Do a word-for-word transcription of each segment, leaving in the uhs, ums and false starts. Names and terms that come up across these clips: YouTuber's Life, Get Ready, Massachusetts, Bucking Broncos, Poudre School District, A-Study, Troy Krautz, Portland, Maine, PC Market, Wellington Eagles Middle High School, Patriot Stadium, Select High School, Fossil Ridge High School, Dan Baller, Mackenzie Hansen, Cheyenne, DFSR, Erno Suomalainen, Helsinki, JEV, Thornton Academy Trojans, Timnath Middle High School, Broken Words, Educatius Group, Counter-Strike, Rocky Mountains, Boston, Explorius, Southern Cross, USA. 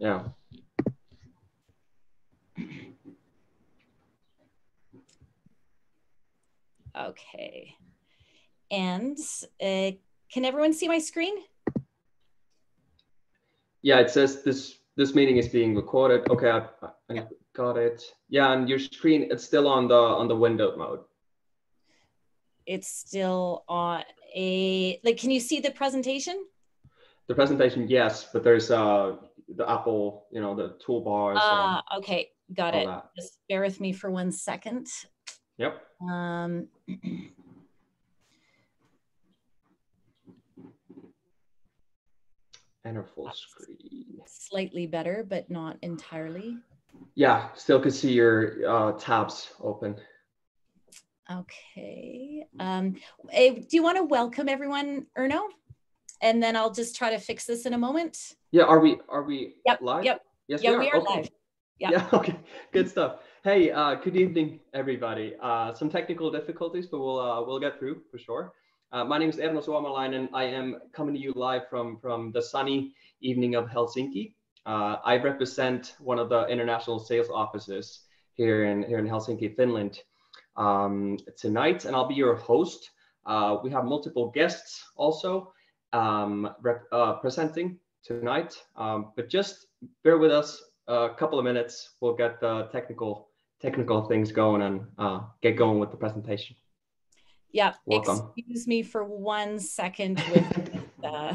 Yeah. Okay. And uh, can everyone see my screen? Yeah, it says this this meeting is being recorded. Okay, I, I yeah. got it. Yeah, and your screen, it's still on the on the window mode. It's still on a, like, can you see the presentation? The presentation, yes, but there's uh the Apple, you know, the toolbars. Ah, uh, okay, got it. That. Just bear with me for one second. Yep. Um. Enter full screen. Slightly better, but not entirely. Yeah, still could see your uh, tabs open. Okay. Um, hey, do you want to welcome everyone, Erno? And then I'll just try to fix this in a moment. Yeah. Are we? Are we yep, live? Yep. Yes, yeah, we are, we are okay. live. Yeah. Yeah. Okay. Good stuff. Hey, uh, good evening, everybody. Uh, some technical difficulties, but we'll uh, we'll get through for sure. Uh, my name is Erno Suomalainen, and I am coming to you live from, from the sunny evening of Helsinki. Uh, I represent one of the international sales offices here in, here in Helsinki, Finland, um, tonight, and I'll be your host. Uh, we have multiple guests also um, rep, uh, presenting tonight, um, but just bear with us a couple of minutes. We'll get the technical, technical things going and uh, get going with the presentation. Yeah, welcome. Excuse me for one second with, uh,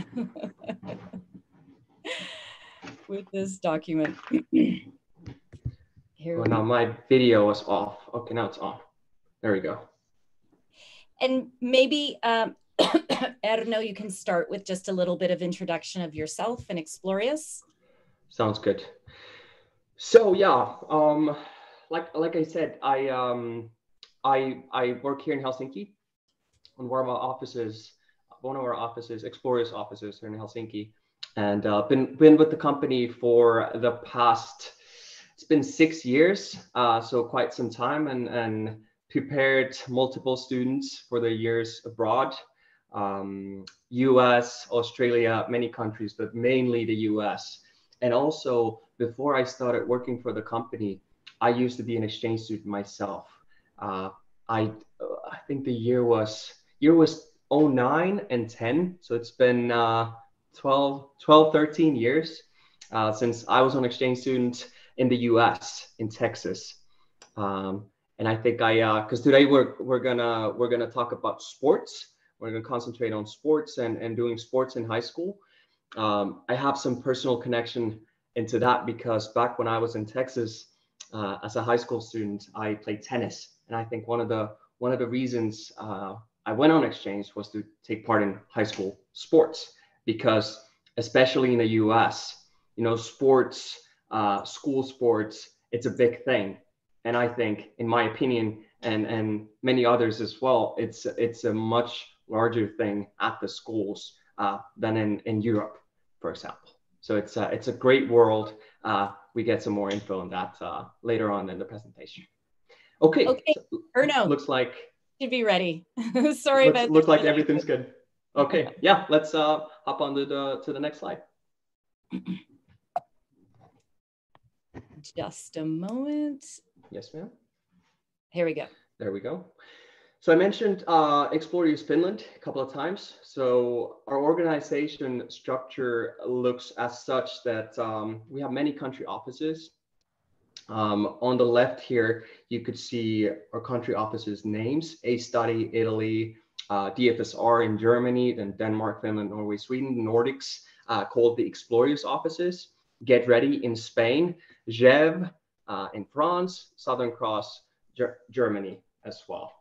with this document. Here. Oh, now my video is off. Okay, now it's on. There we go. And maybe, um, Erno, you can start with just a little bit of introduction of yourself and Explorius. Sounds good. So yeah, um, like, like I said, I, um, I, I work here in Helsinki. On one of our offices, one of our offices, Explorius offices here in Helsinki, and uh, been been with the company for the past, it's been six years, uh, so quite some time, and and prepared multiple students for their years abroad, um, U S, Australia, many countries, but mainly the U S. And also, before I started working for the company, I used to be an exchange student myself. Uh, I I think the year was. Year was oh nine and ten, so it's been uh, twelve, thirteen years uh, since I was an exchange student in the U S in Texas, um, and I think I because uh, today we're we're gonna we're gonna talk about sports. We're gonna concentrate on sports and and doing sports in high school. Um, I have some personal connection into that because back when I was in Texas uh, as a high school student, I played tennis, and I think one of the one of the reasons. Uh, I went on exchange was to take part in high school sports, because especially in the U S, you know, sports, uh, school sports, it's a big thing. And I think, in my opinion, and, and many others as well, it's, it's a much larger thing at the schools uh, than in, in Europe, for example. So it's a, it's a great world. Uh, we get some more info on that uh, later on in the presentation. Okay, okay. So, Erno. Looks like should be ready. Sorry about that. Looks like everything's good. Okay, yeah, let's uh, hop on to the, to the next slide. Just a moment. Yes, ma'am. Here we go. There we go. So I mentioned uh, Explorius Finland a couple of times. So our organization structure looks as such that um, we have many country offices. Um, on the left here, you could see our country offices names, A-Study, Italy, uh, D F S R in Germany, then Denmark, Finland, Norway, Sweden, Nordics, uh, called the Explorius offices, Get Ready in Spain, J E V uh, in France, Southern Cross, Ger Germany as well.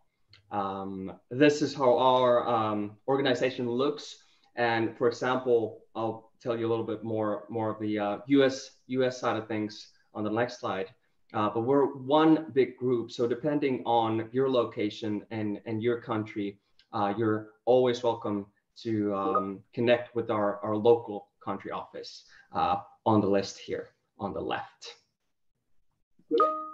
Um, this is how our um, organization looks. And for example, I'll tell you a little bit more, more of the uh, U S, U S side of things on the next slide, uh, but we're one big group. So depending on your location and, and your country, uh, you're always welcome to um, connect with our, our local country office uh, on the list here on the left.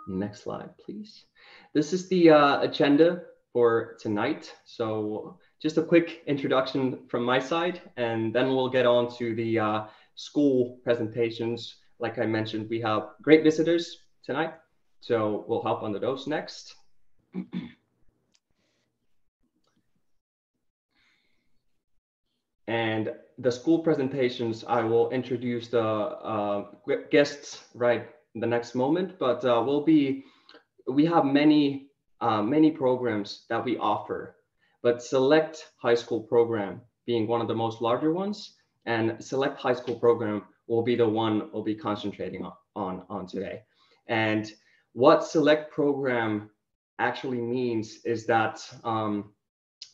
Next slide, please. This is the uh, agenda for tonight. So just a quick introduction from my side, and then we'll get on to the uh, school presentations Like I mentioned, we have great visitors tonight, so we'll hop on the dose next. And the school presentations, I will introduce the uh, guests right in the next moment, but uh, we'll be, we have many, uh, many programs that we offer, but Select High School program being one of the most larger ones, and Select High School program will be the one we'll be concentrating on, on, on today. And what Select program actually means is that, um,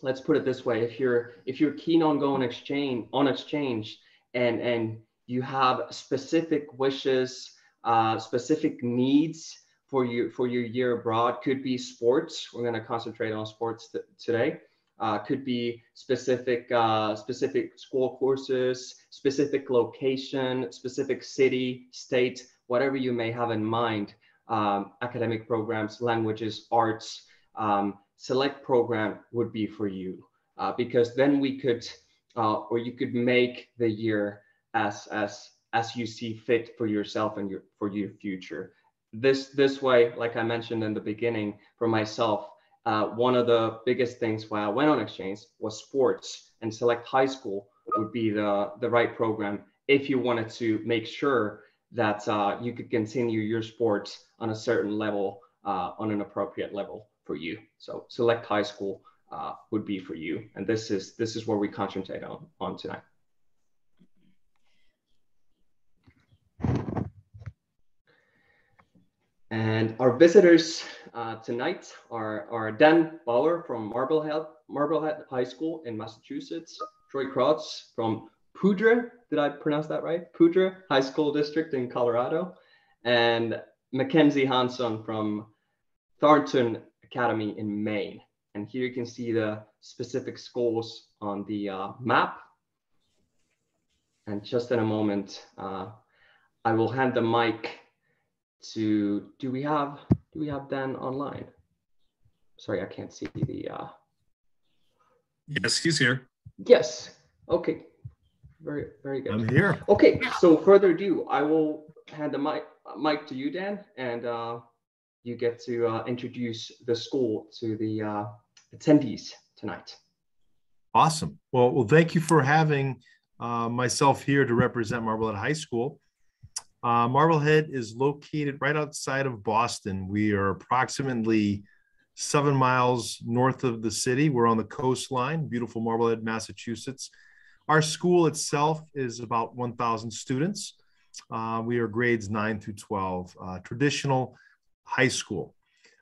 let's put it this way, if you're, if you're keen on going exchange, on exchange and, and you have specific wishes, uh, specific needs for, you, for your year abroad, could be sports, we're gonna concentrate on sports today, uh, could be specific, uh, specific school courses, specific location, specific city, state, whatever you may have in mind, um, academic programs, languages, arts, um, Select program would be for you, uh, because then we could, uh, or you could make the year as as as you see fit for yourself and your for your future. This this way, like I mentioned in the beginning, for myself, uh, one of the biggest things why I went on exchange was sports, and Select High School would be the the right program if you wanted to make sure that uh, you could continue your sports on a certain level, uh, on an appropriate level for you. So Select High School uh, would be for you. And this is this is where we concentrate on, on tonight. And our visitors uh, tonight are, are Dan Baller from Marblehead, Marblehead High School in Massachusetts, Troy Krautz from Poudre, did I pronounce that right? Poudre High School District in Colorado, and Mackenzie Hansen from Thornton Academy in Maine. And here you can see the specific schools on the uh, map. And just in a moment, uh, I will hand the mic to, do we have, do we have Dan online? Sorry, I can't see the. Uh... Yes, he's here. Yes, okay, very, very good. I'm here. Okay, so further ado, I will hand the mic, mic to you, Dan, and uh, you get to uh, introduce the school to the uh, attendees tonight. Awesome. Well, well, thank you for having uh, myself here to represent Marblehead High School. Uh, Marblehead is located right outside of Boston. We are approximately seven miles north of the city. We're on the coastline, beautiful Marblehead, Massachusetts. Our school itself is about one thousand students. Uh, we are grades nine through twelve, uh, traditional high school.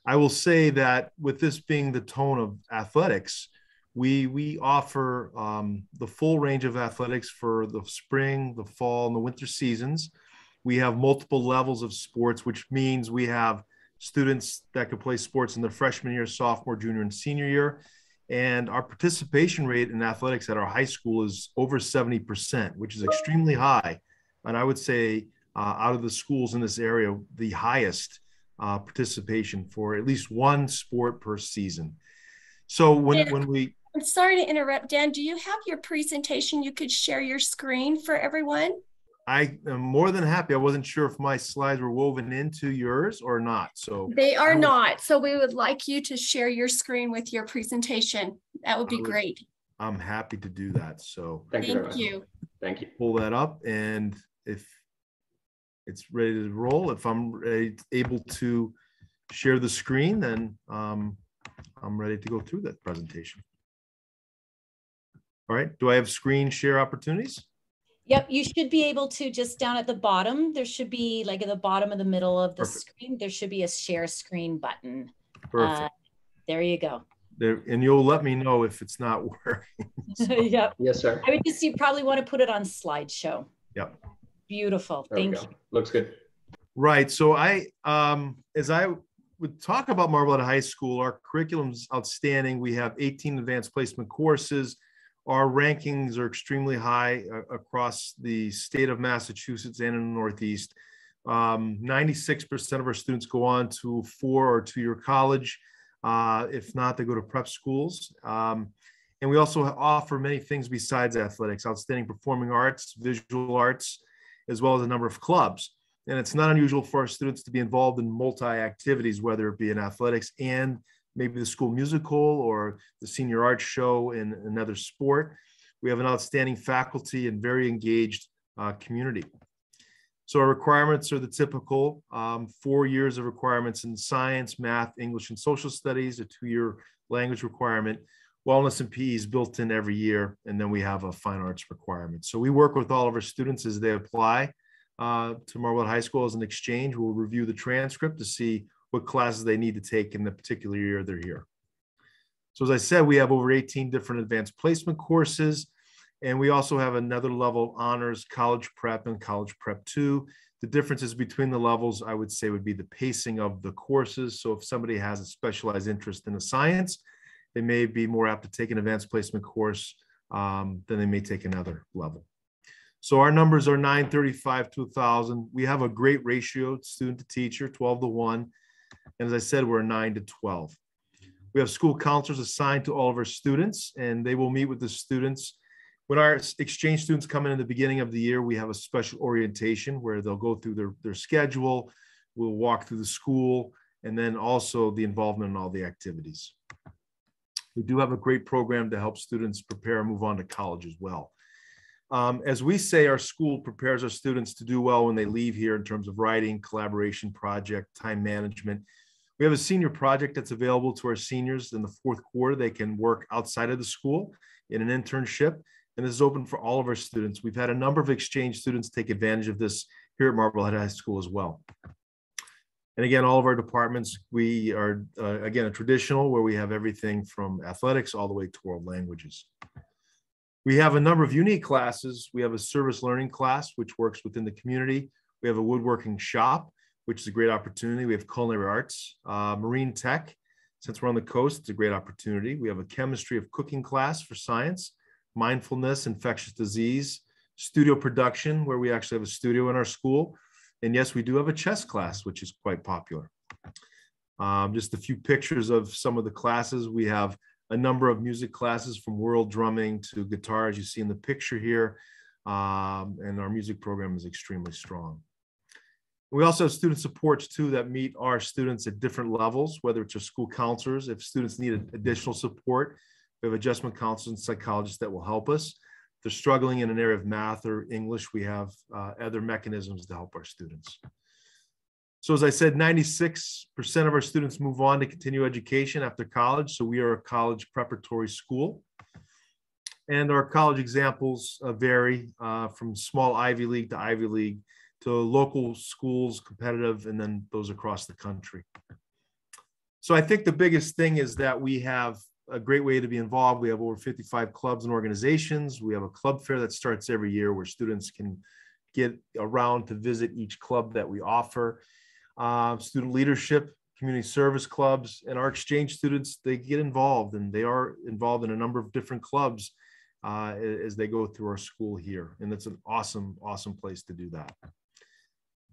I will say that with this being the tone of athletics, we, we offer um, the full range of athletics for the spring, the fall, and the winter seasons. We have multiple levels of sports, which means we have students that can play sports in their freshman year, sophomore, junior, and senior year. And our participation rate in athletics at our high school is over seventy percent, which is extremely high. And I would say uh, out of the schools in this area, the highest Uh, participation for at least one sport per season. So when, Dan, when we... I'm sorry to interrupt, Dan. Do you have your presentation? You could share your screen for everyone. I am more than happy. I wasn't sure if my slides were woven into yours or not. So they are would, not. So we would like you to share your screen with your presentation. That would be would, great. I'm happy to do that. So thank, thank you. you. Thank you. Pull that up, and if it's ready to roll. If I'm ready, able to share the screen, then um, I'm ready to go through that presentation. All right, do I have screen share opportunities? Yep, you should be able to just down at the bottom, there should be like at the bottom of the middle of the Perfect. Screen, there should be a share screen button. Perfect. Uh, there you go. There, and you'll let me know if it's not working. So. Yep. Yes, sir. I would just, you probably want to put it on slideshow. Yep. Beautiful. There Thank you. Looks good. Right. So I, um, as I would talk about Marblehead High School, our curriculum's outstanding. We have eighteen advanced placement courses. Our rankings are extremely high uh, across the state of Massachusetts and in the Northeast. Um, ninety-six percent of our students go on to four or two-year college. Uh, if not, they go to prep schools. Um, and we also offer many things besides athletics, outstanding performing arts, visual arts, as well as a number of clubs. And it's not unusual for our students to be involved in multi-activities, whether it be in athletics and maybe the school musical or the senior art show in another sport. We have an outstanding faculty and very engaged uh, community. So our requirements are the typical um, four years of requirements in science, math, English, and social studies, a two-year language requirement. Wellness and P E is built in every year, and then we have a fine arts requirement. So we work with all of our students as they apply uh, to Marblehead High School as an exchange. We'll review the transcript to see what classes they need to take in the particular year they're here. So as I said, we have over eighteen different advanced placement courses, and we also have another level, honors, college prep, and college prep two. The differences between the levels, I would say, would be the pacing of the courses. So if somebody has a specialized interest in a science, they may be more apt to take an advanced placement course um, than they may take another level. So our numbers are nine thirty-five to one thousand. We have a great ratio, student to teacher, twelve to one. And as I said, we're nine to twelve. We have school counselors assigned to all of our students, and they will meet with the students. When our exchange students come in at the beginning of the year, we have a special orientation where they'll go through their, their schedule, we'll walk through the school, and then also the involvement in all the activities. We do have a great program to help students prepare and move on to college as well. Um, as we say, our school prepares our students to do well when they leave here in terms of writing, collaboration, project, time management. We have a senior project that's available to our seniors in the fourth quarter. They can work outside of the school in an internship. And this is open for all of our students. We've had a number of exchange students take advantage of this here at Marblehead High School as well. And again, all of our departments, we are, uh, again, a traditional where we have everything from athletics all the way to world languages. We have a number of unique classes. We have a service learning class, which works within the community. We have a woodworking shop, which is a great opportunity. We have culinary arts, uh, marine tech. Since we're on the coast, it's a great opportunity. We have a chemistry of cooking class for science, mindfulness, infectious disease, studio production, where we actually have a studio in our school. And yes, we do have a chess class, which is quite popular. Um, just a few pictures of some of the classes. We have a number of music classes from world drumming to guitar, as you see in the picture here. Um, and our music program is extremely strong. We also have student supports too that meet our students at different levels, whether it's our school counselors. If students need additional support, we have adjustment counselors and psychologists that will help us. If they're struggling in an area of math or English, we have uh, other mechanisms to help our students. So as I said, ninety-six percent of our students move on to continue education after college. So we are a college preparatory school. And our college examples uh, vary uh, from small Ivy League to Ivy League to local schools, competitive, and then those across the country. So I think the biggest thing is that we have a great way to be involved. We have over fifty-five clubs and organizations. We have a club fair that starts every year where students can get around to visit each club that we offer. Uh, student leadership, community service clubs, and our exchange students, they get involved, and they are involved in a number of different clubs uh, as they go through our school here. And that's an awesome, awesome place to do that.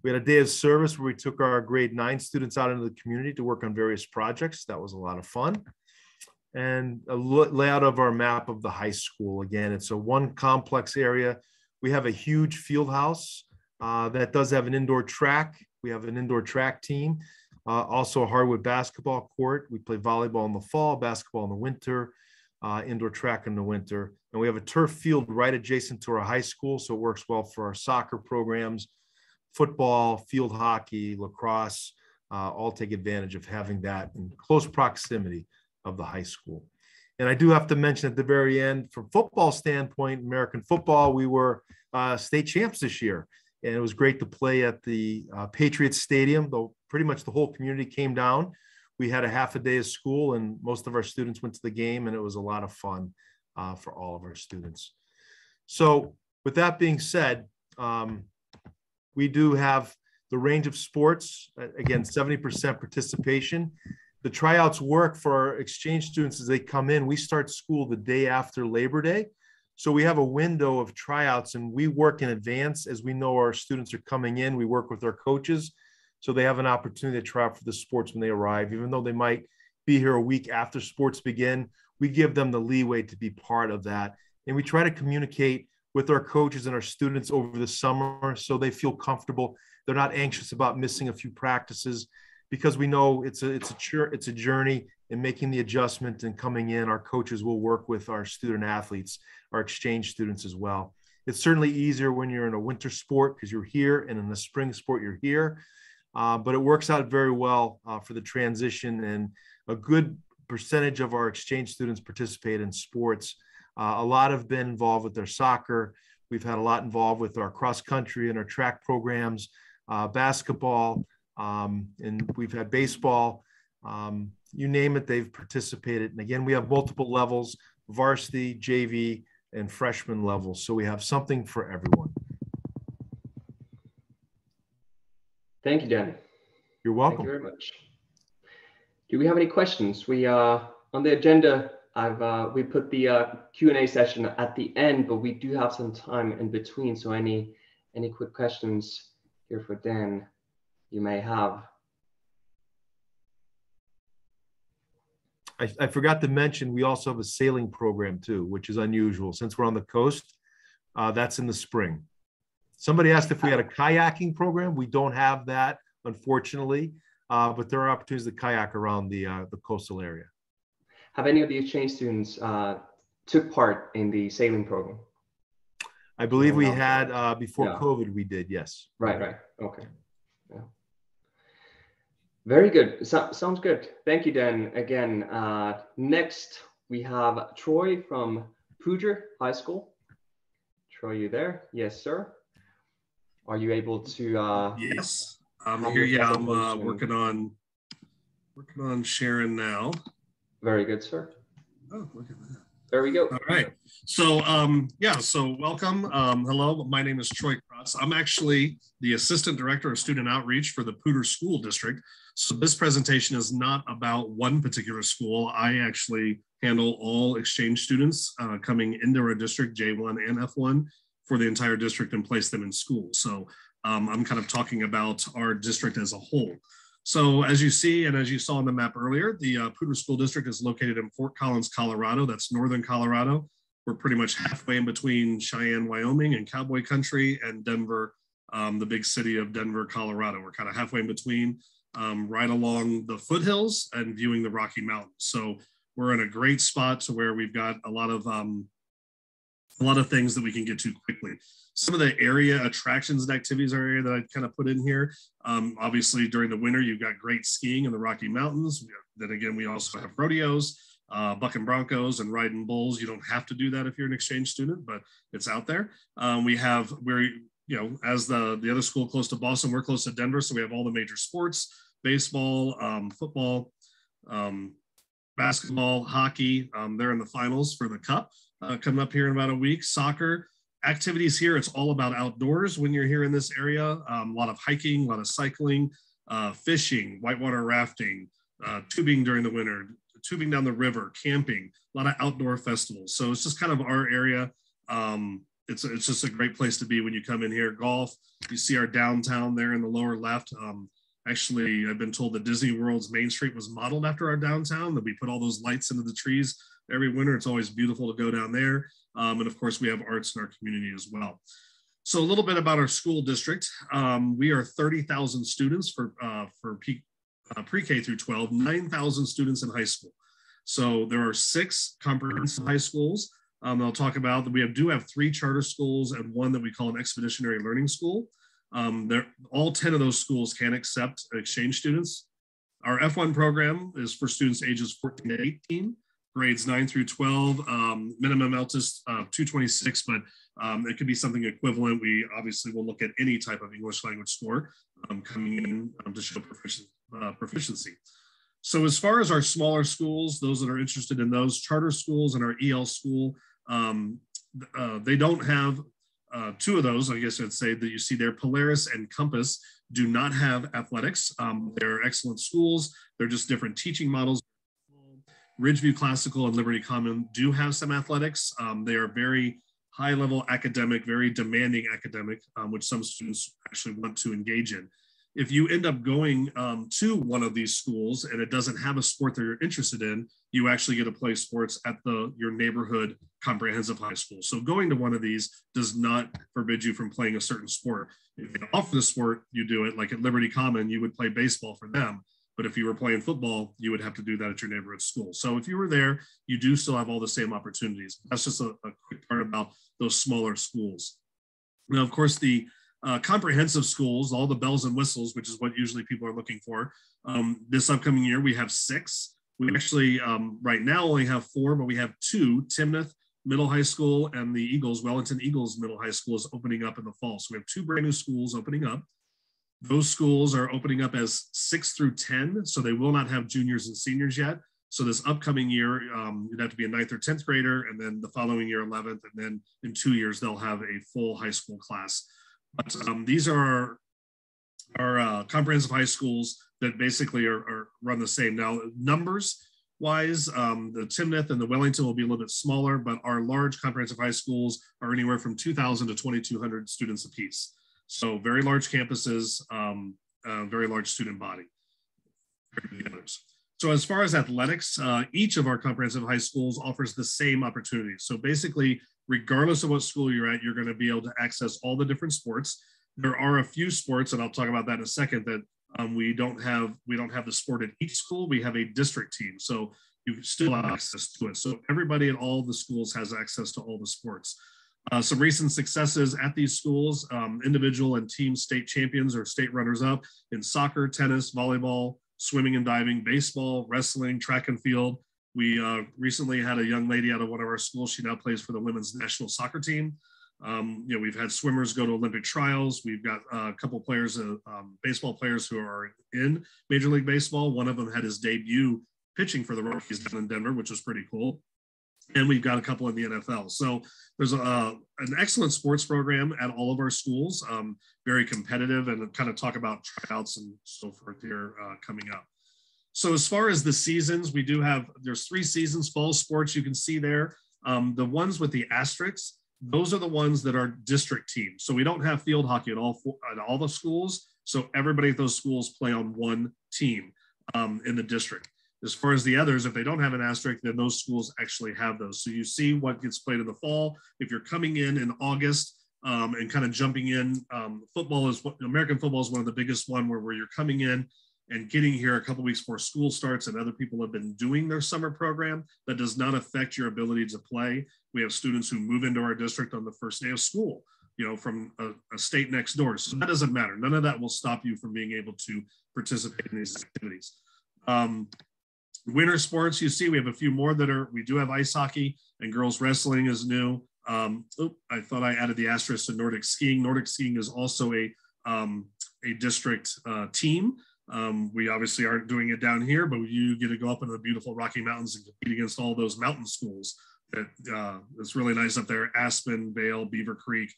We had a day of service where we took our grade nine students out into the community to work on various projects. That was a lot of fun. And a layout of our map of the high school. Again, it's a one complex area. We have a huge field house uh, that does have an indoor track. We have an indoor track team, uh, also a hardwood basketball court. We play volleyball in the fall, basketball in the winter, uh, indoor track in the winter. And we have a turf field right adjacent to our high school. So it works well for our soccer programs, football, field hockey, lacrosse, uh, all take advantage of having that in close proximity of the high school. And I do have to mention at the very end, from football standpoint, American football, we were uh, state champs this year. And it was great to play at the uh, Patriot Stadium, though pretty much the whole community came down. We had a half a day of school and most of our students went to the game, and it was a lot of fun uh, for all of our students. So with that being said, um, we do have the range of sports, again, seventy percent participation. The tryouts work for our exchange students as they come in. We start school the day after Labor Day. So we have a window of tryouts, and we work in advance. As we know our students are coming in, we work with our coaches. So they have an opportunity to try out for the sports when they arrive. Even though they might be here a week after sports begin, we give them the leeway to be part of that. And we try to communicate with our coaches and our students over the summer so they feel comfortable They're not anxious about missing a few practices because we know it's a, it's a, it's a journey in making the adjustment and coming in. Our coaches will work with our student athletes, our exchange students as well. It's certainly easier when you're in a winter sport because you're here, and in the spring sport, you're here. Uh, but it works out very well uh, for the transition, and a good percentage of our exchange students participate in sports. Uh, a lot have been involved with their soccer. We've had a lot involved with our cross country and our track programs, uh, basketball, um, and we've had baseball. Um, you name it, they've participated. And again, we have multiple levels, varsity, J V, and freshman levels. So we have something for everyone. Thank you, Dan. You're welcome. Thank you very much. Do we have any questions? We uh, on the agenda, I've uh, we put the uh, Q and A session at the end, but we do have some time in between. So any any quick questions here for Dan you may have. I, I forgot to mention, we also have a sailing program too, which is unusual since we're on the coast. Uh, that's in the spring. Somebody asked if we had a kayaking program. We don't have that, unfortunately, uh, but there are opportunities to kayak around the, uh, the coastal area. Have any of the exchange students uh, took part in the sailing program? I believe we had, uh, before yeah. COVID, we did, yes. Right, right, okay. Yeah. Very good. So, sounds good. Thank you, Dan. Again, uh, next we have Troy from Poudre High School. Troy, you there? Yes, sir. Are you able to? Uh, yes, I'm here. Yeah, I'm uh, working on working on sharing now. Very good, sir. Oh, look at that. There we go. All right. So, um, yeah. So, welcome. Um, hello. My name is Troy Krautz. I'm actually the assistant director of student outreach for the Poudre School District. So, this presentation is not about one particular school. I actually handle all exchange students uh, coming into our district, J one and F one, for the entire district, and place them in school. So, um, I'm kind of talking about our district as a whole. So as you see, and as you saw on the map earlier, the uh, Poudre School District is located in Fort Collins, Colorado. That's northern Colorado. We're pretty much halfway in between Cheyenne, Wyoming, and cowboy country, and Denver, um, the big city of Denver, Colorado. We're kind of halfway in between, um, right along the foothills and viewing the Rocky Mountains. So we're in a great spot to where we've got a lot of um, a lot of things that we can get to quickly. Some of the area attractions and activities are area that I kind of put in here. Um, obviously during the winter, you've got great skiing in the Rocky Mountains. Then again, we also have rodeos, uh, bucking Broncos, and riding bulls. You don't have to do that if you're an exchange student, but it's out there. Um, we have, we're, you know, as the, the other school close to Boston, we're close to Denver. So we have all the major sports, baseball, um, football, um, basketball, hockey. Um, they're in the finals for the cup. Uh, coming up here in about a week. Soccer activities here, it's all about outdoors when you're here in this area. Um, a lot of hiking, a lot of cycling, uh, fishing, whitewater rafting, uh, tubing during the winter, tubing down the river, camping, a lot of outdoor festivals. So it's just kind of our area. Um, it's, it's just a great place to be when you come in here. Golf, you see our downtown there in the lower left. Um, actually, I've been told that Disney World's Main Street was modeled after our downtown, that we put all those lights into the trees every winter. It's always beautiful to go down there. Um, and of course, we have arts in our community as well. So a little bit about our school district. Um, we are thirty thousand students for, uh, for P, uh, pre-K through twelve, nine thousand students in high school. So there are six comprehensive high schools. Um, I'll talk about that. We have, do have three charter schools and one that we call an expeditionary learning school. Um, all ten of those schools can accept exchange students. Our F one program is for students ages fourteen to eighteen. Grades nine through twelve, um, minimum L T I S uh, two twenty-six, but um, it could be something equivalent. We obviously will look at any type of English language score um, coming in um, to show profici uh, proficiency. So as far as our smaller schools, those that are interested in those charter schools and our E L school, um, uh, they don't have uh, two of those, I guess I'd say, that you see there. Polaris and Compass do not have athletics. Um, they're excellent schools. They're just different teaching models. Ridgeview Classical and Liberty Common do have some athletics. Um, they are very high level academic, very demanding academic, um, which some students actually want to engage in. if you end up going um, to one of these schools and it doesn't have a sport that you're interested in, you actually get to play sports at the your neighborhood comprehensive high school. So going to one of these does not forbid you from playing a certain sport. If they offer the sport, you do it. Like at Liberty Common, you would play baseball for them. But if you were playing football, you would have to do that at your neighborhood school. So if you were there, you do still have all the same opportunities. That's just a, a quick part about those smaller schools. Now, of course, the Uh, comprehensive schools, all the bells and whistles, which is what usually people are looking for. Um, this upcoming year, we have six. We actually um, right now only have four, but we have two, Timnath Middle High School and the Eagles, Wellington Eagles Middle High School is opening up in the fall. So we have two brand new schools opening up. Those schools are opening up as six through ten. So they will not have juniors and seniors yet. So this upcoming year, um, you'd have to be a ninth or tenth grader, and then the following year, eleventh, and then in two years, they'll have a full high school class. But um, these are our, our uh, comprehensive high schools that basically are, are run the same. Now, numbers-wise, um, the Timnath and the Wellington will be a little bit smaller, but our large comprehensive high schools are anywhere from two thousand to twenty-two hundred students apiece. So very large campuses, um, uh, very large student body. So as far as athletics, uh, each of our comprehensive high schools offers the same opportunities. So basically, regardless of what school you're at, you're going to be able to access all the different sports. There are a few sports, and I'll talk about that in a second, that um, we don't have we don't have the sport at each school. We have a district team, so you still have access to it. So everybody at all the schools has access to all the sports. Uh, some recent successes at these schools, um, individual and team state champions or state runners-up in soccer, tennis, volleyball, swimming and diving, baseball, wrestling, track and field. We uh, recently had a young lady out of one of our schools. She now plays for the women's national soccer team. Um, you know, we've had swimmers go to Olympic trials. We've got a couple players, uh, um, baseball players who are in Major League Baseball. One of them had his debut pitching for the Rockies down in Denver, which was pretty cool. And we've got a couple in the N F L. So there's a, uh, an excellent sports program at all of our schools, um, very competitive, and kind of talk about tryouts and so forth here uh, coming up. So as far as the seasons, we do have, there's three seasons, fall sports you can see there. Um, the ones with the asterisks, those are the ones that are district teams. So we don't have field hockey at all, for, at all the schools. So everybody at those schools play on one team um, in the district. As far as the others, if they don't have an asterisk, then those schools actually have those. So you see what gets played in the fall. If you're coming in in August um, and kind of jumping in, um, football is, American football is one of the biggest one where, where you're coming in and getting here a couple weeks before school starts and other people have been doing their summer program. That does not affect your ability to play. We have students who move into our district on the first day of school, you know, from a, a state next door. So that doesn't matter. None of that will stop you from being able to participate in these activities. Um, winter sports, you see, we have a few more that are, we do have ice hockey and girls wrestling is new. Um, oh, I thought I added the asterisk to Nordic skiing. Nordic skiing is also a, um, a district uh, team. Um, we obviously aren't doing it down here, but you get to go up into the beautiful Rocky Mountains and compete against all those mountain schools. That uh, it's really nice up there, Aspen, Vail, Beaver Creek,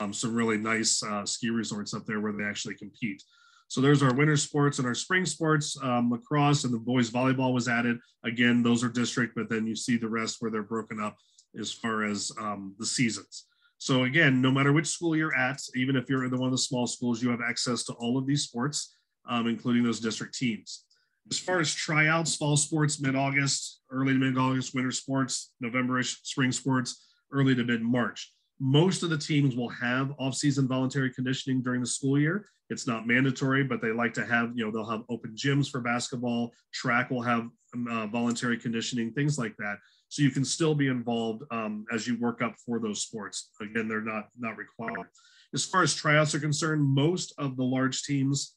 um, some really nice uh, ski resorts up there where they actually compete. So there's our winter sports and our spring sports, um, lacrosse and the boys volleyball was added. Again, those are district, but then you see the rest where they're broken up as far as um, the seasons. So again, no matter which school you're at, even if you're in one of the small schools, you have access to all of these sports. Um, including those district teams. As far as tryouts, fall sports, mid-August, early to mid-August, winter sports, November-ish, spring sports, early to mid-March. Most of the teams will have off-season voluntary conditioning during the school year. It's not mandatory, but they like to have, you know, they'll have open gyms for basketball, track will have uh, voluntary conditioning, things like that. So you can still be involved um, as you work up for those sports. Again, they're not, not required. As far as tryouts are concerned, most of the large teams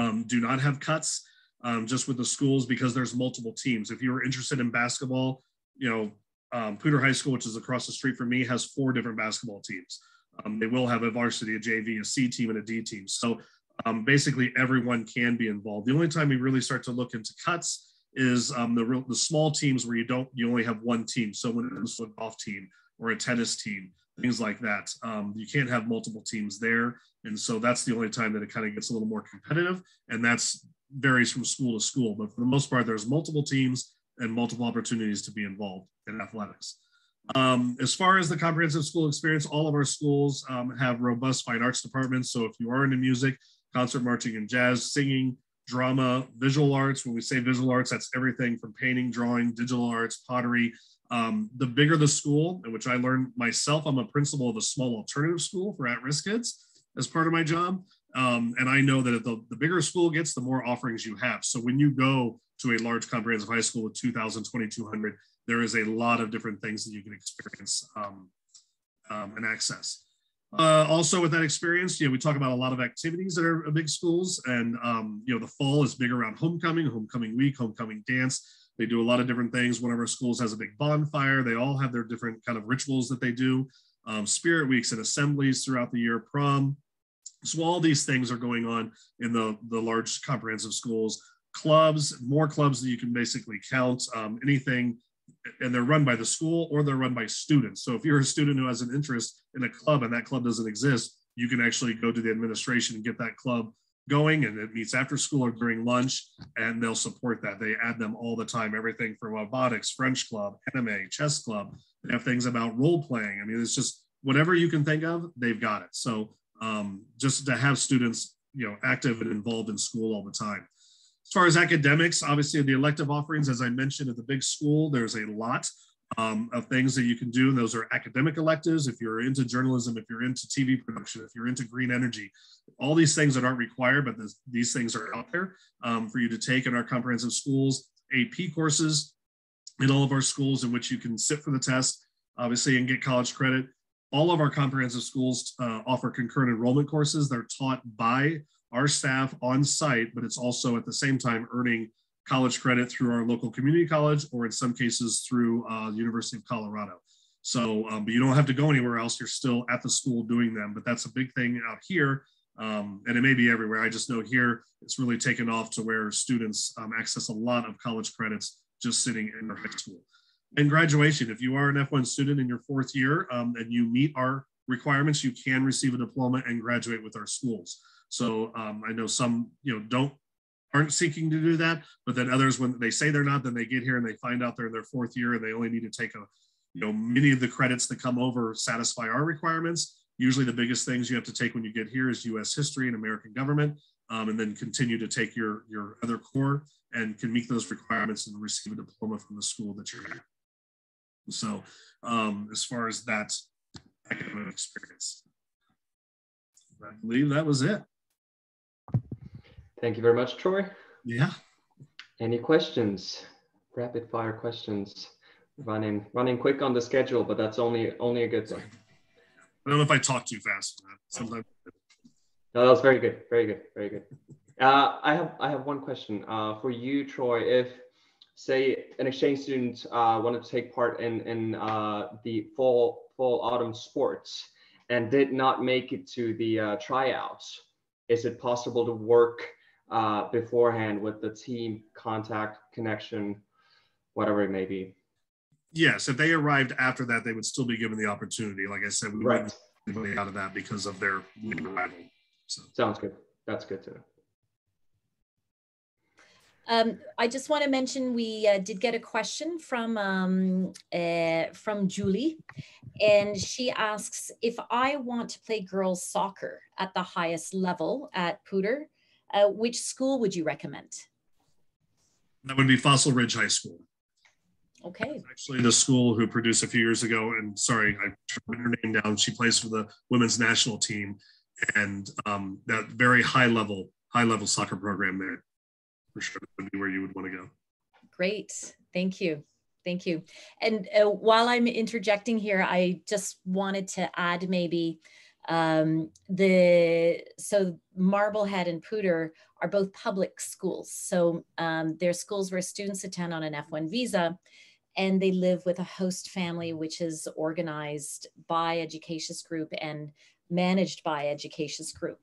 Um, do not have cuts um, just with the schools because there's multiple teams. If you were interested in basketball, you know, um, Poudre High School, which is across the street from me, has four different basketball teams. Um, they will have a varsity, a J V, a C team, and a D team. So um, basically everyone can be involved. The only time we really start to look into cuts is um, the, real, the small teams where you don't, you only have one team. So when it comes to a golf team or a tennis team, things like that. Um, you can't have multiple teams there. And so that's the only time that it kind of gets a little more competitive. And that's varies from school to school. But for the most part, there's multiple teams and multiple opportunities to be involved in athletics. Um, as far as the comprehensive school experience, all of our schools um, have robust fine arts departments. So if you are into music, concert, marching, and jazz, singing, drama, visual arts. When we say visual arts, that's everything from painting, drawing, digital arts, pottery. Um, the bigger the school, which I learned myself, I'm a principal of a small alternative school for at-risk kids as part of my job. Um, and I know that if the, the bigger a school gets, the more offerings you have. So when you go to a large comprehensive high school with two thousand, twenty-two hundred, there is a lot of different things that you can experience um, um, and access. Uh, also with that experience, you know, we talk about a lot of activities that are big schools, and, um, you know, the fall is big around homecoming, homecoming week, homecoming dance. They do a lot of different things. One of our schools has a big bonfire. They all have their different kind of rituals that they do, um, spirit weeks and assemblies throughout the year, prom. So all these things are going on in the, the large comprehensive schools, clubs, more clubs that you can basically count, um, anything. And they're run by the school or they're run by students. So if you're a student who has an interest in a club and that club doesn't exist, you can actually go to the administration and get that club going, and it meets after school or during lunch, and they'll support that. They add them all the time, everything from robotics, French club, anime, chess club. They have things about role playing. I mean, it's just whatever you can think of, they've got it. So um, just to have students, you know, active and involved in school all the time. As far as academics, obviously the elective offerings, as I mentioned, at the big school, there's a lot um, of things that you can do. And those are academic electives. If you're into journalism, if you're into T V production, if you're into green energy, all these things that aren't required, but this, these things are out there um, for you to take in our comprehensive schools. A P courses in all of our schools in which you can sit for the test, obviously, and get college credit. All of our comprehensive schools uh, offer concurrent enrollment courses. They're taught by our staff on site, but it's also at the same time earning college credit through our local community college, or in some cases through uh, the University of Colorado. So, um, but you don't have to go anywhere else. You're still at the school doing them, but that's a big thing out here. Um, and it may be everywhere. I just know here it's really taken off to where students um, access a lot of college credits just sitting in their high school. And graduation, if you are an F one student in your fourth year um, and you meet our requirements, you can receive a diploma and graduate with our schools. So um, I know some, you know, don't, aren't seeking to do that, but then others, when they say they're not, then they get here and they find out they're in their fourth year and they only need to take a, you know, many of the credits that come over satisfy our requirements. Usually the biggest things you have to take when you get here is U S history and American government, um, and then continue to take your, your other core and can meet those requirements and receive a diploma from the school that you're at. So um, as far as that academic experience, I believe that was it. Thank you very much, Troy. Yeah. Any questions? Rapid fire questions. Running, running quick on the schedule, but that's only only a good thing. I don't know if I talk too fast. Sometimes. No, that was very good. Very good. Very good. Uh, I have I have one question uh, for you, Troy. If say an exchange student uh, wanted to take part in in uh, the fall fall autumn sports and did not make it to the uh, tryouts, is it possible to work Uh, beforehand with the team, contact, connection, whatever it may be? Yes, if they arrived after that, they would still be given the opportunity. Like I said, we right. wouldn't get anybody out of that because of their arrival. So. Sounds good. That's good to know. Um, I just want to mention we uh, did get a question from, um, uh, from Julie, and she asks, if I want to play girls soccer at the highest level at Poudre, Uh, which school would you recommend? That would be Fossil Ridge High School. Okay. It's actually the school who produced a few years ago, and sorry, I turned her name down. She plays for the women's national team, and um, that very high level, high level soccer program there, for sure, would be where you would want to go. Great. Thank you. Thank you. And uh, while I'm interjecting here, I just wanted to add maybe Um, the, so Marblehead and Poudre are both public schools. So um, they're schools where students attend on an F one visa, and they live with a host family, which is organized by Educatius Group and managed by Educatius Group.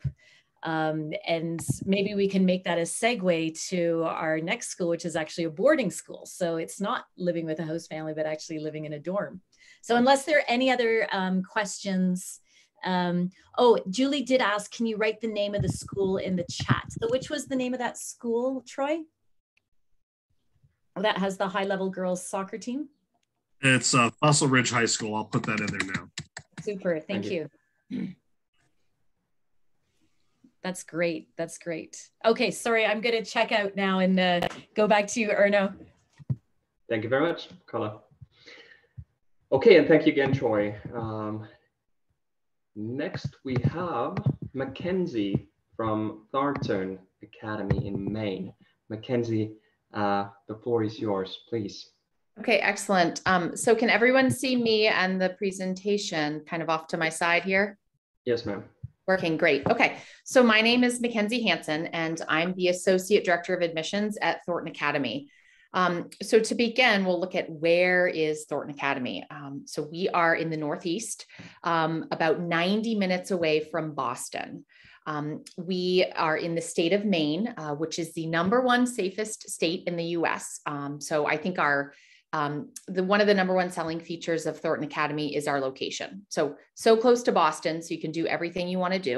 Um, and maybe we can make that a segue to our next school, which is actually a boarding school. So it's not living with a host family, but actually living in a dorm. So unless there are any other um, questions, Um, oh, Julie did ask, can you write the name of the school in the chat? So which was the name of that school, Troy? That has the high level girls soccer team? It's uh, Fossil Ridge High School. I'll put that in there now. Super, thank, thank you. you. That's great. That's great. Okay, sorry, I'm going to check out now and uh, go back to you, Erno. Thank you very much, Carla. Okay, and thank you again, Troy. Um, next, we have Mackenzie from Thornton Academy in Maine. Mackenzie, uh, the floor is yours, please. Okay, excellent. Um, so can everyone see me and the presentation kind of off to my side here? Yes, ma'am. Working great. Okay, so my name is Mackenzie Hansen, and I'm the Associate Director of Admissions at Thornton Academy. Um, so to begin, we'll look at where is Thornton Academy. Um, so we are in the Northeast, um, about ninety minutes away from Boston. Um, we are in the state of Maine, uh, which is the number one safest state in the U S. Um, so I think our Um, the one of the number one selling features of Thornton Academy is our location. So, so close to Boston, so you can do everything you want to do.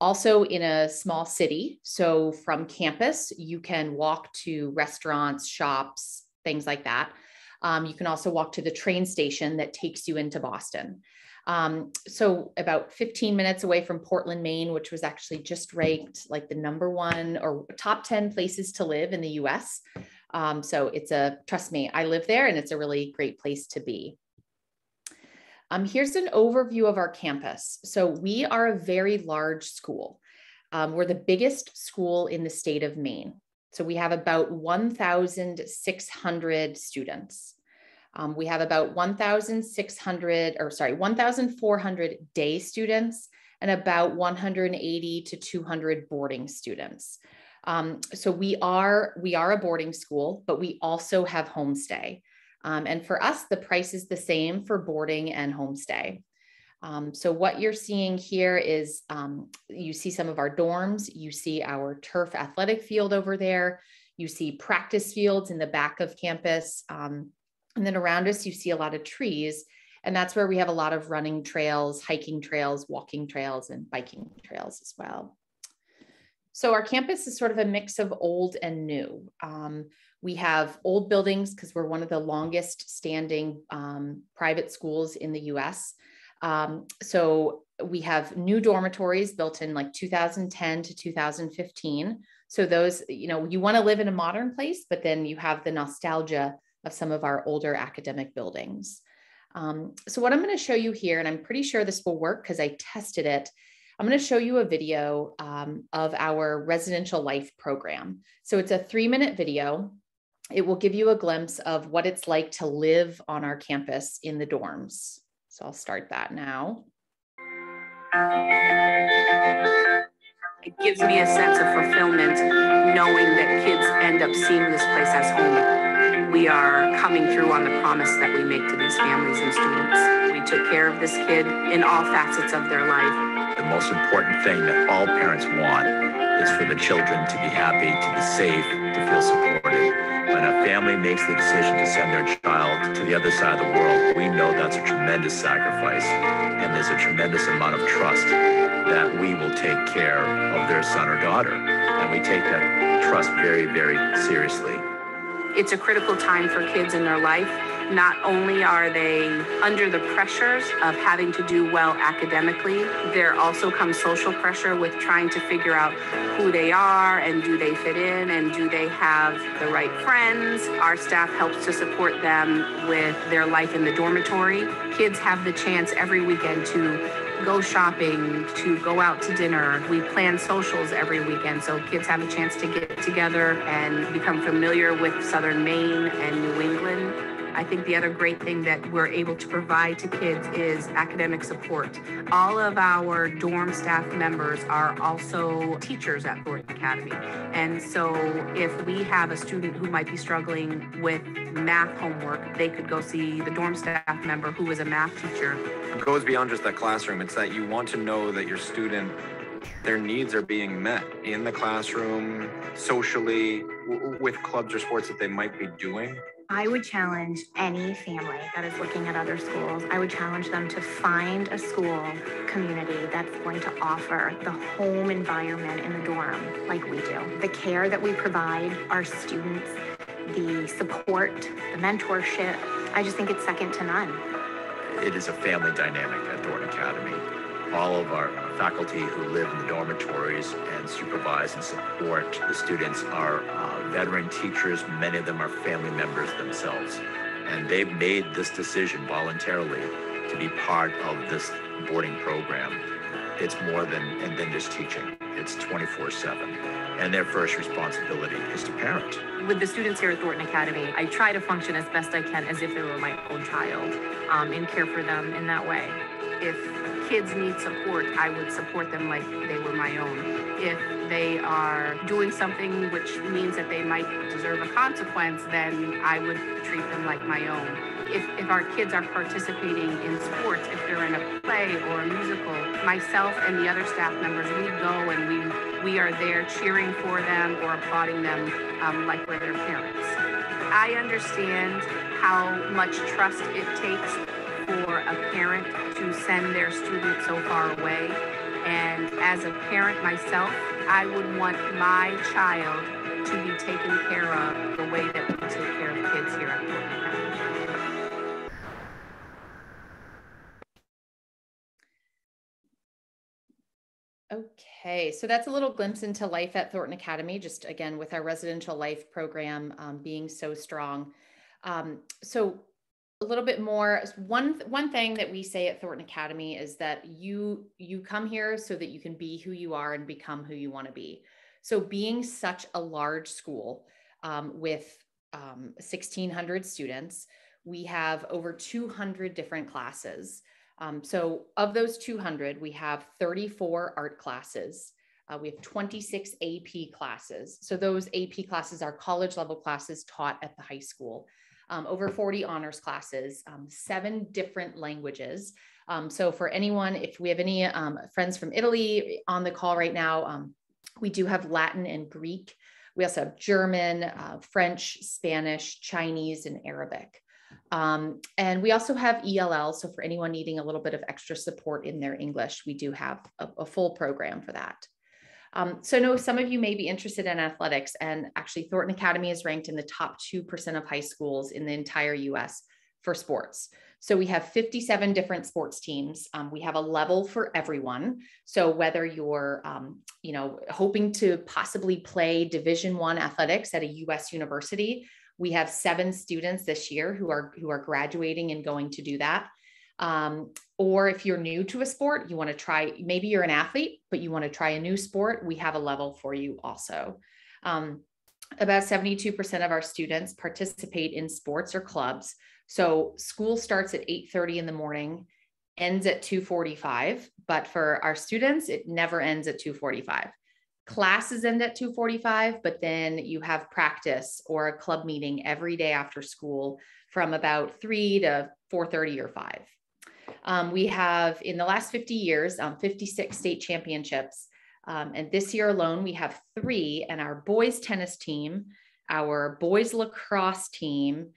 Also in a small city. So from campus, you can walk to restaurants, shops, things like that. Um, you can also walk to the train station that takes you into Boston. Um, so about fifteen minutes away from Portland, Maine, which was actually just ranked like the number one or top ten places to live in the U S. Um, so it's a, trust me, I live there and it's a really great place to be. Um, here's an overview of our campus. So we are a very large school. Um, we're the biggest school in the state of Maine. So we have about one thousand six hundred students. Um, we have about one thousand six hundred, or sorry, one thousand four hundred day students and about one hundred eighty to two hundred boarding students. Um, so we are, we are a boarding school, but we also have homestay. Um, and for us, the price is the same for boarding and homestay. Um, so what you're seeing here is um, you see some of our dorms, you see our turf athletic field over there, you see practice fields in the back of campus. Um, and then around us, you see a lot of trees. And that's where we have a lot of running trails, hiking trails, walking trails, and biking trails as well. So our campus is sort of a mix of old and new. Um, we have old buildings because we're one of the longest standing um, private schools in the U S. Um, so we have new dormitories built in like two thousand ten to two thousand fifteen. So those, you know, you want to live in a modern place, but then you have the nostalgia of some of our older academic buildings. Um, so what I'm going to show you here, and I'm pretty sure this will work because I tested it, I'm going to show you a video um, of our residential life program. So it's a three minute video. It will give you a glimpse of what it's like to live on our campus in the dorms. So I'll start that now. It gives me a sense of fulfillment knowing that kids end up seeing this place as home. We are coming through on the promise that we make to these families and students. We took care of this kid in all facets of their life. The most important thing that all parents want is for the children to be happy, to be safe, to feel supported. When a family makes the decision to send their child to the other side of the world, we know that's a tremendous sacrifice, and there's a tremendous amount of trust that we will take care of their son or daughter, and we take that trust very, very seriously. It's a critical time for kids in their life. Not only are they under the pressures of having to do well academically, there also comes social pressure with trying to figure out who they are and do they fit in and do they have the right friends. Our staff helps to support them with their life in the dormitory. Kids have the chance every weekend to go shopping, to go out to dinner. We plan socials every weekend, so kids have a chance to get together and become familiar with Southern Maine and New England. I think the other great thing that we're able to provide to kids is academic support. All of our dorm staff members are also teachers at Thornton Academy. And so if we have a student who might be struggling with math homework, they could go see the dorm staff member who is a math teacher. It goes beyond just that classroom. It's that you want to know that your student, their needs are being met in the classroom, socially, with clubs or sports that they might be doing. I would challenge any family that is looking at other schools. I would challenge them to find a school community that's going to offer the home environment in the dorm like we do. The care that we provide our students, the support, the mentorship, I just think it's second to none. It is a family dynamic at Thornton Academy. all of our faculty who live in the dormitories and supervise and support the students are uh, veteran teachers. Many of them are family members themselves. And they've made this decision voluntarily to be part of this boarding program. It's more than, and than just teaching. It's twenty-four seven. And their first responsibility is to parent. With the students here at Thornton Academy, I try to function as best I can as if they were my own child um, and care for them in that way. If kids need support, I would support them like they were my own. If they are doing something which means that they might deserve a consequence, then I would treat them like my own. If, if our kids are participating in sports, if they're in a play or a musical, myself and the other staff members, we go and we, we are there cheering for them or applauding them um, like we're their parents. I understand how much trust it takes for a parent to send their student so far away. And as a parent myself, I would want my child to be taken care of the way that we take care of kids here at Portland. Okay, so that's a little glimpse into life at Thornton Academy, just again with our residential life program um, being so strong. Um, so a little bit more, one, one thing that we say at Thornton Academy is that you, you come here so that you can be who you are and become who you want to be. So being such a large school um, with um, sixteen hundred students, we have over two hundred different classes. Um, so of those two hundred, we have thirty-four art classes. Uh, we have twenty-six A P classes. So those A P classes are college level classes taught at the high school. Um, over forty honors classes, um, seven different languages. Um, so for anyone, if we have any um, friends from Italy on the call right now, um, we do have Latin and Greek. We also have German, uh, French, Spanish, Chinese, and Arabic. Um, and we also have E L L. So for anyone needing a little bit of extra support in their English, we do have a, a full program for that. Um, so I know some of you may be interested in athletics, and actually Thornton Academy is ranked in the top two percent of high schools in the entire U S for sports. So we have fifty-seven different sports teams. Um, we have a level for everyone. So whether you're, um, you know, hoping to possibly play Division I athletics at a U S university, we have seven students this year who are, who are graduating and going to do that. Um, or if you're new to a sport, you want to try, maybe you're an athlete, but you want to try a new sport, we have a level for you also. Um, about seventy-two percent of our students participate in sports or clubs. So school starts at eight thirty in the morning, ends at two forty-five, but for our students, it never ends at two forty-five. Classes end at two forty-five, but then you have practice or a club meeting every day after school from about three to four thirty or five. Um, we have, in the last fifty years, um, fifty-six state championships. Um, and this year alone, we have three, and our boys tennis team, our boys lacrosse team,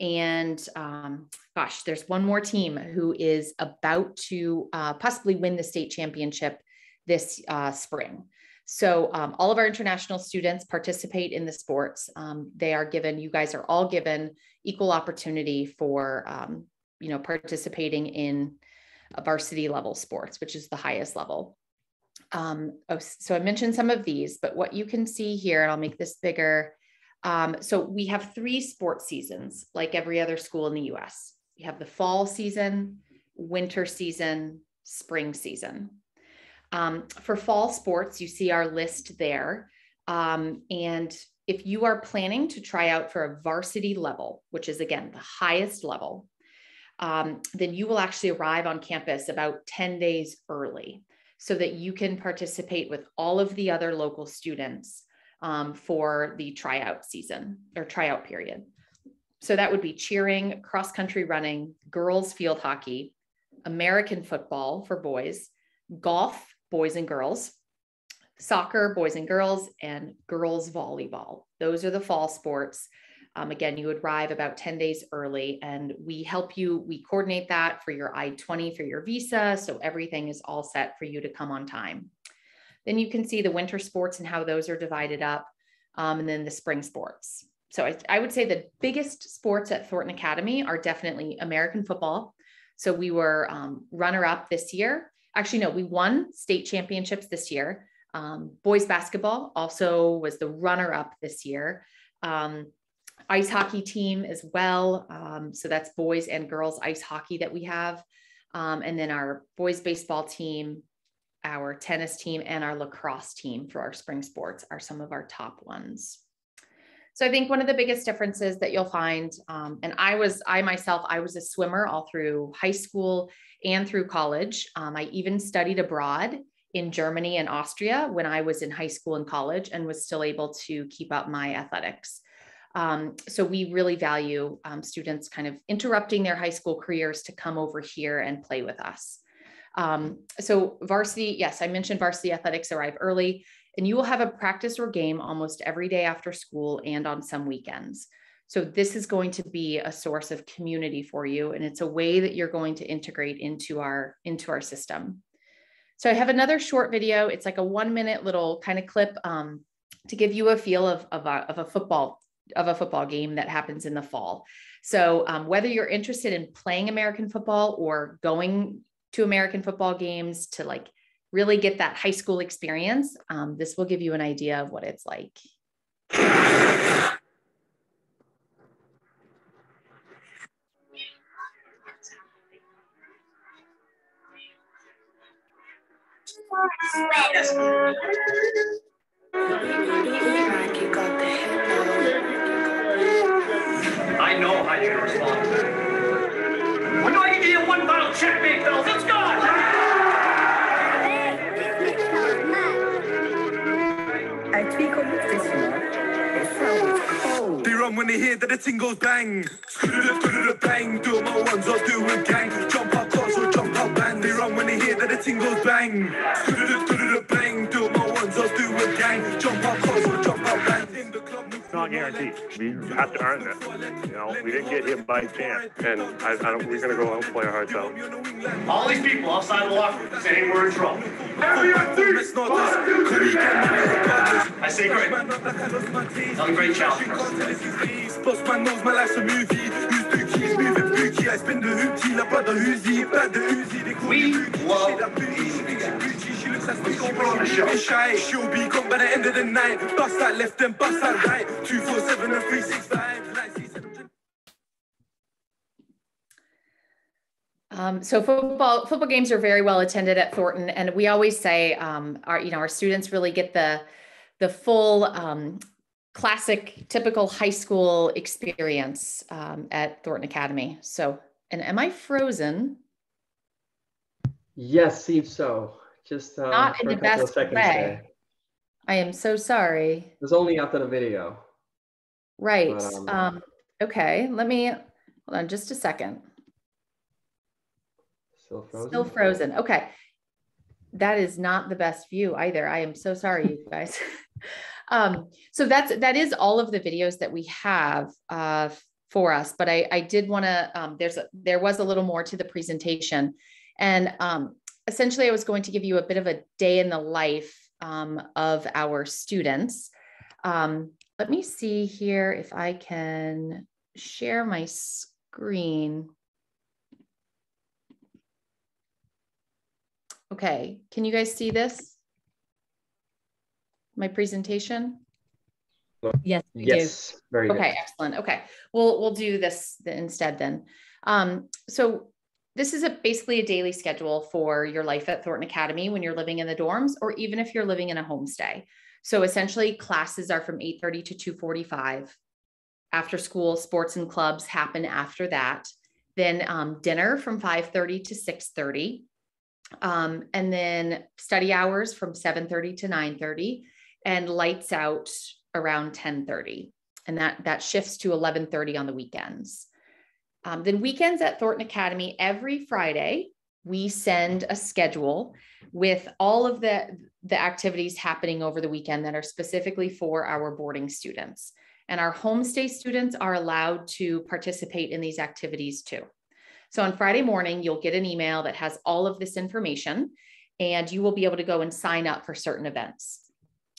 and um, gosh, there's one more team who is about to uh, possibly win the state championship this uh, spring. So um, all of our international students participate in the sports. Um, they are given, you guys are all given equal opportunity for, um, you know, participating in a varsity level sports, which is the highest level. Um, oh, so I mentioned some of these, but what you can see here, and I'll make this bigger. Um, so we have three sports seasons, like every other school in the U S. You have the fall season, winter season, spring season. Um, for fall sports, you see our list there. Um, and if you are planning to try out for a varsity level, which is again, the highest level, um, then you will actually arrive on campus about ten days early so that you can participate with all of the other local students um, for the tryout season or tryout period. So that would be cheering, cross-country running, girls field hockey, American football for boys, golf, boys and girls, soccer, boys and girls, and girls volleyball. Those are the fall sports. Um, again, you arrive about ten days early, and we help you, we coordinate that for your I twenty, for your visa, so everything is all set for you to come on time. Then you can see the winter sports and how those are divided up, um, and then the spring sports. So I, I would say the biggest sports at Thornton Academy are definitely American football. So we were um, runner-up this year. actually, no, we won state championships this year. Um, boys basketball also was the runner up this year. Um, ice hockey team as well. Um, so that's boys and girls ice hockey that we have. Um, and then our boys baseball team, our tennis team, and our lacrosse team for our spring sports are some of our top ones. So I think one of the biggest differences that you'll find, um, and I was, I myself, I was a swimmer all through high school and through college. Um, I even studied abroad in Germany and Austria when I was in high school and college, and was still able to keep up my athletics. Um, so we really value um, students kind of interrupting their high school careers to come over here and play with us. Um, so varsity, yes, I mentioned varsity athletics arrive early, and you will have a practice or game almost every day after school and on some weekends. So this is going to be a source of community for you, and it's a way that you're going to integrate into our, into our system. So I have another short video. It's like a one minute little kind of clip um, to give you a feel of, of, a, of a football of a football game that happens in the fall. So um, whether you're interested in playing American football or going to American football games to like really get that high school experience, um, this will give you an idea of what it's like. I know I can respond to that. When do I give you a one bottle checkmate, fellas? Let's go! They run when they hear that the thing goes bang. Bang, do my ones or do with gang. Jump up cars or jump up bang. They run when they hear that the thing goes bang. Bang, do my ones or do with gang. Jump up cars or jump up bang. In the club. Not guaranteed. We have to earn that. You know, we didn't get hit by chance, and I, I don't, we're gonna go out and play our hearts out. All these people outside the locker room saying we're in trouble. I say great. Another great challenge. Man knows my life's a movie. Use two keys, move it, booty. I spin the hoopty, la brother Uzi, bad the Uzi. We love these guys. Let's go on a show. She'll be gone by the end of the night. Bust that left and bust that right. two four seven and three six five. Um, so football football games are very well attended at Thornton, and we always say um, our you know our students really get the the full um, classic typical high school experience um, at Thornton Academy. So, and am I frozen? Yes, seems so. Just uh, not in the best way. There. I am so sorry. It was only after the video. Right. But, um, um, okay. Let me hold on just a second. Still frozen. Still frozen. Okay. That is not the best view either. I am so sorry, you guys. um, so that's that is all of the videos that we have uh, for us. But I I did want to. Um, there's a, there was a little more to the presentation, and. Um, Essentially, I was going to give you a bit of a day in the life um, of our students. Um, let me see here if I can share my screen. Okay, can you guys see this? My presentation? Yes, we do. Yes, very good. Okay, excellent. Okay, we'll, we'll do this instead then. Um, so. This is a, basically a daily schedule for your life at Thornton Academy when you're living in the dorms, or even if you're living in a homestay. So essentially classes are from eight thirty to two forty-five. After school, sports and clubs happen after that. Then um, dinner from five thirty to six thirty. Um, and then study hours from seven thirty to nine thirty, and lights out around ten thirty. And that, that shifts to eleven thirty on the weekends. Um, then weekends at Thornton Academy, every Friday, we send a schedule with all of the, the activities happening over the weekend that are specifically for our boarding students. And our homestay students are allowed to participate in these activities too. So on Friday morning, you'll get an email that has all of this information, and you will be able to go and sign up for certain events.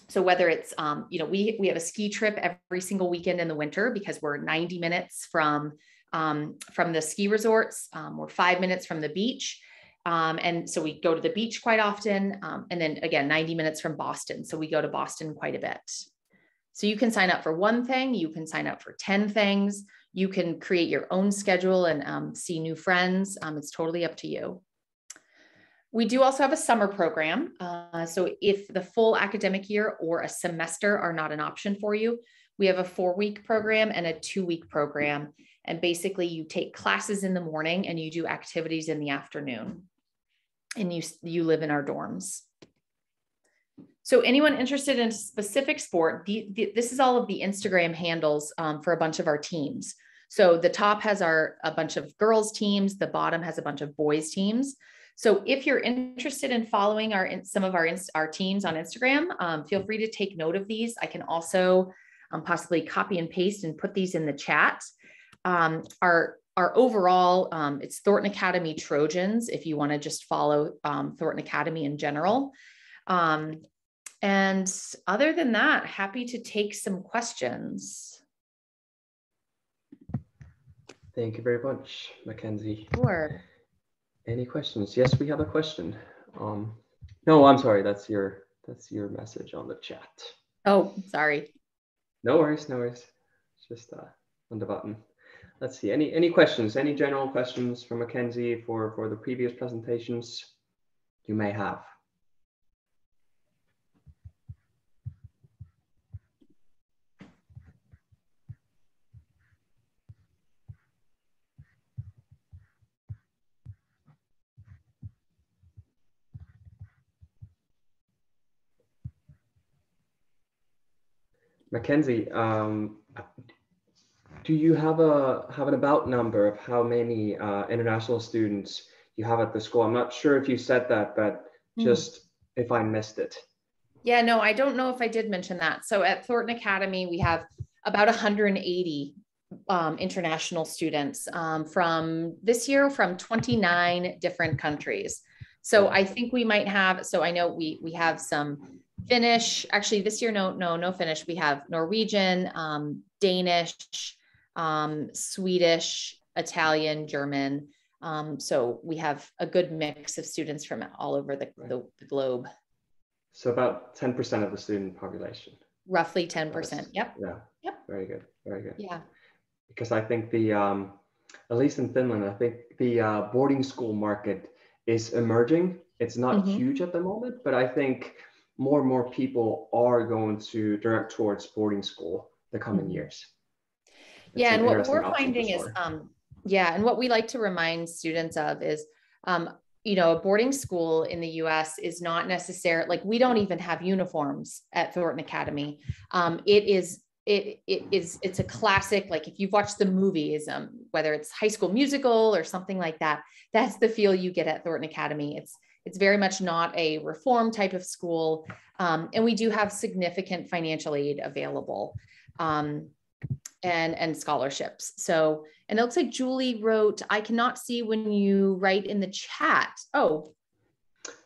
So whether it's, um, you know, we, we have a ski trip every single weekend in the winter because we're ninety minutes from Um, from the ski resorts, um, we're five minutes from the beach, Um, and so we go to the beach quite often. Um, and then again, ninety minutes from Boston. So we go to Boston quite a bit. So you can sign up for one thing. You can sign up for ten things. You can create your own schedule and um, see new friends. Um, it's totally up to you. We do also have a summer program. Uh, so if the full academic year or a semester are not an option for you, we have a four-week program and a two-week program. And basically you take classes in the morning and you do activities in the afternoon. And you, you live in our dorms. So anyone interested in a specific sport, the, the, this is all of the Instagram handles um, for a bunch of our teams. So the top has our a bunch of girls teams, the bottom has a bunch of boys teams. So if you're interested in following our some of our, our teams on Instagram, um, feel free to take note of these. I can also um, possibly copy and paste and put these in the chat. Um, our Our overall, um, it's Thornton Academy Trojans, if you want to just follow um, Thornton Academy in general. Um, and other than that, happy to take some questions. Thank you very much, Mackenzie. Sure. Any questions? Yes, we have a question. Um, no, I'm sorry, that's your, that's your message on the chat. Oh, sorry. No worries, no worries. It's just uh, on the button. Let's see, any, any questions, any general questions for Mackenzie for, for the previous presentations you may have? Mackenzie, um, do you have a have an about number of how many uh, international students you have at the school? I'm not sure if you said that, but just mm. if I missed it. Yeah, no, I don't know if I did mention that. So at Thornton Academy, we have about one hundred eighty um, international students um, from this year, from twenty-nine different countries. So I think we might have, so I know we, we have some Finnish, actually this year, no, no, no Finnish. We have Norwegian, um, Danish, Um, Swedish, Italian, German. Um, so we have a good mix of students from all over the, right. the, the globe. So about ten percent of the student population. Roughly ten percent. That's, yep. Yeah. Yep. Very good. Very good. Yeah. Because I think the, um, at least in Finland, I think the uh, boarding school market is emerging. It's not mm-hmm. huge at the moment, but I think more and more people are going to direct towards boarding school the coming mm-hmm. years. Yeah, and what we're finding is, um, yeah, and what we like to remind students of is, um, you know, a boarding school in the U S is not necessarily, like, we don't even have uniforms at Thornton Academy. Um, it is, it, it is, it's a classic, like, if you've watched the movies, um, whether it's High School Musical or something like that, that's the feel you get at Thornton Academy. It's, it's very much not a reform type of school. Um, and we do have significant financial aid available. Um, and and scholarships. So, and it looks like Julie wrote, I cannot see when you write in the chat. Oh,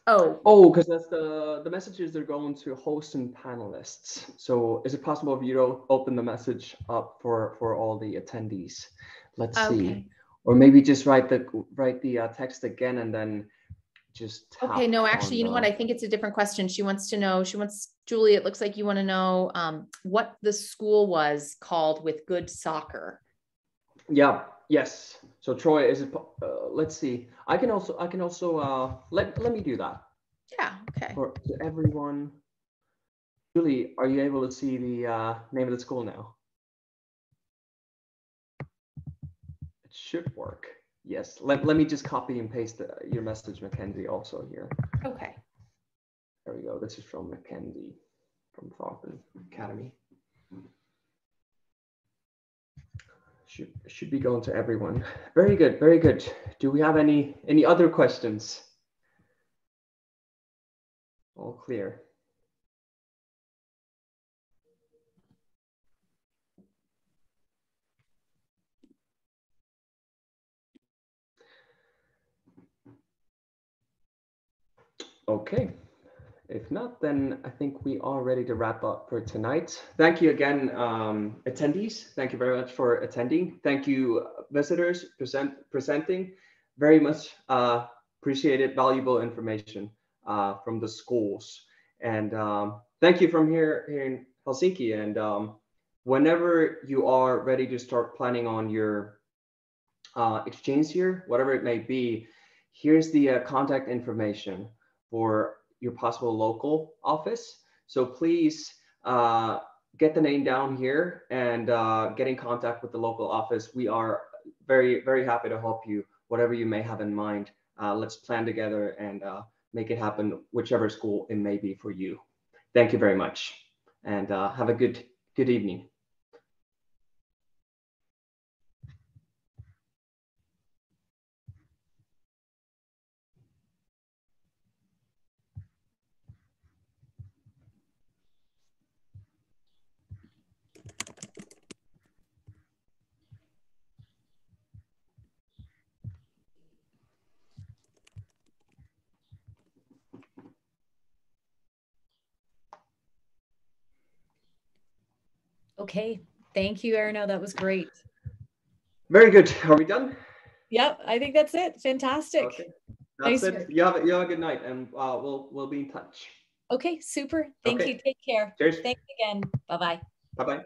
oh. Oh, because that's the, the messages are going to hosts and panelists. So is it possible if you don't open the message up for, for all the attendees? Let's okay. see. Or maybe just write the, write the uh, text again and then just tap. Okay, no, actually, you know the... what? I think it's a different question. She wants to know, she wants, Julie, it looks like you want to know um, what the school was called with good soccer. Yeah. Yes. So Troy, is it? Uh, let's see. I can also. I can also. Uh, let Let me do that. Yeah. Okay. For everyone. Julie, are you able to see the uh, name of the school now? It should work. Yes. Let Let me just copy and paste the, your message, Mackenzie, also here. Okay. There we go. This is from Mackenzie from Thornton Academy. Should should be going to everyone. Very good, very good. Do we have any any other questions? All clear. Okay. If not, then I think we are ready to wrap up for tonight. Thank you again, um, attendees. Thank you very much for attending. Thank you, visitors, present, presenting. Very much uh, appreciated valuable information uh, from the schools. And um, thank you from here, here in Helsinki. And um, whenever you are ready to start planning on your uh, exchange year, whatever it may be, here's the uh, contact information for your possible local office. So please uh, get the name down here and uh, get in contact with the local office. We are very, very happy to help you, whatever you may have in mind. Uh, let's plan together and uh, make it happen, whichever school it may be for you. Thank you very much, and uh, have a good, good evening. Okay, thank you, Erno. That was great. Very good. Are we done? Yep, I think that's it. Fantastic. Okay. That's nice it. You have, you have a good night, and uh, we'll we'll be in touch. Okay, super. Thank okay. you. Take care. Cheers. Thanks again. Bye bye. Bye bye.